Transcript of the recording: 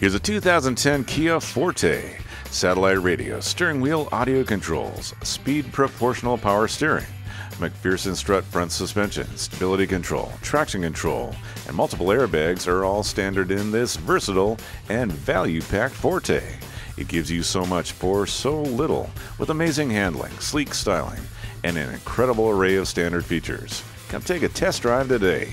Here's a 2010 Kia Forte. Satellite radio, steering wheel audio controls, speed proportional power steering, McPherson strut front suspension, stability control, traction control, and multiple airbags are all standard in this versatile and value-packed Forte. It gives you so much for so little, with amazing handling, sleek styling, and an incredible array of standard features. Come take a test drive today.